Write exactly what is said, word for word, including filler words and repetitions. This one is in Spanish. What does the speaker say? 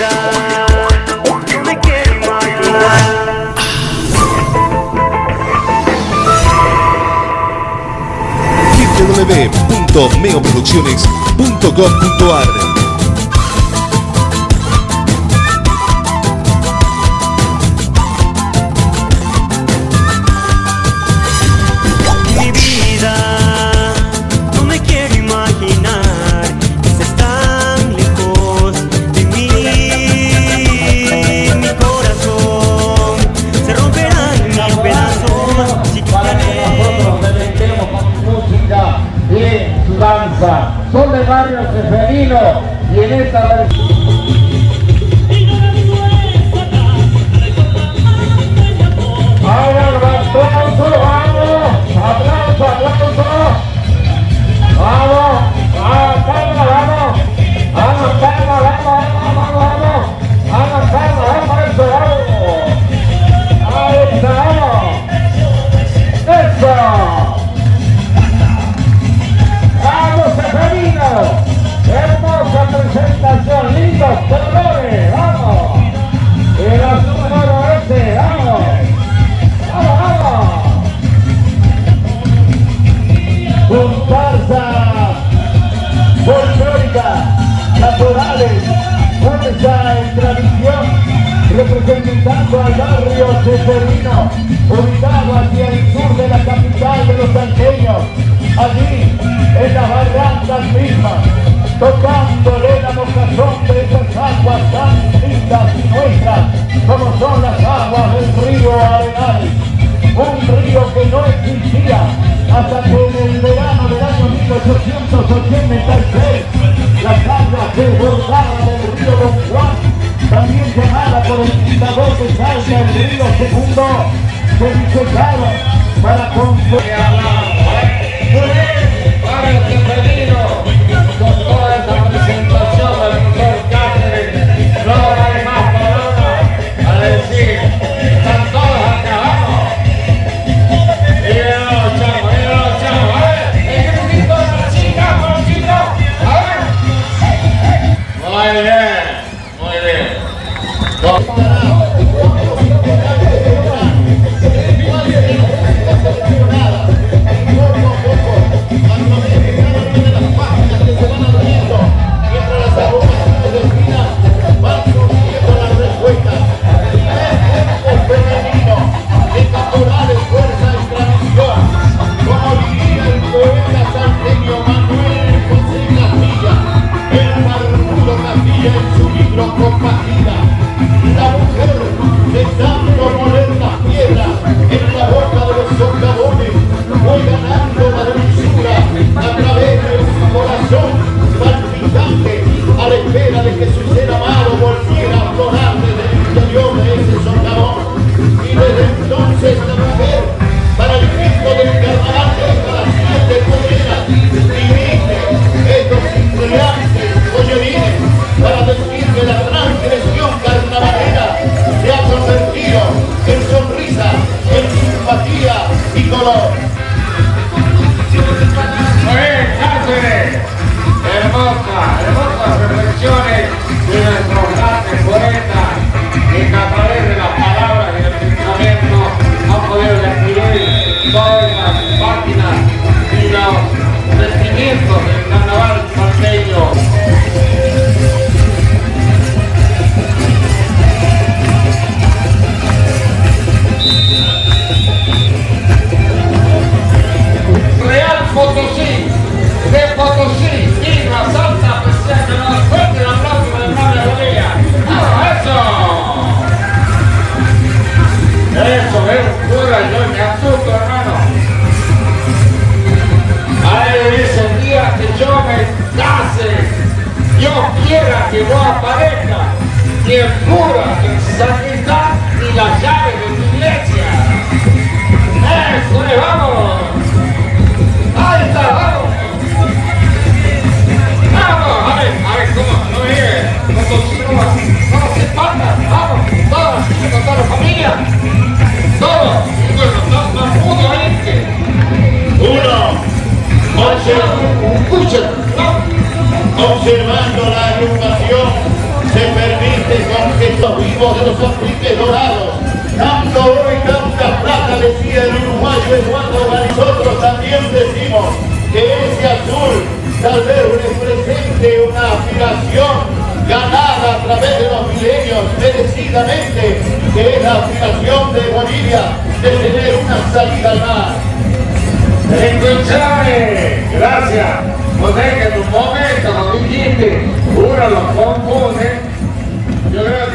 doble u doble u doble u punto meoproducciones punto com punto ar Son de barrio Ceferino y en esta versión representando al barrio Ceferino, ubicado hacia el sur de la capital de los salteños, allí en las barrancas mismas, tocándole la mocazón de esas aguas tan lindas y nuestras, como son las aguas del río Arenal, un río que no existía hasta que en el verano del año mil ochocientos ochenta y seis las aguas desbordaban del río Don Juan, también llamada por el quitador que salga el río segundo, que disecaron para construir a la para el Ceferino, con toda esta presentación del doctor Cáceres, no hay más palabras a decir, están todos acabados. Y yo chavo, y yo chavo, a ver, el grupito de la chica, bolsito, a ver. Muy bien. Observando la agrupación se permite con estos vivos de los confites dorados, tanto oro y tanta plata, decía el uruguayo Eduardo Galeano. Nosotros también decimos que ese azul tal vez represente una aspiración ganada a través de los milenios, merecidamente, que es la aspiración de Bolivia de tener una salida al mar. Escuchame, gracias. O sea que en un momento, como dijiste, uno los confunde. Yo creo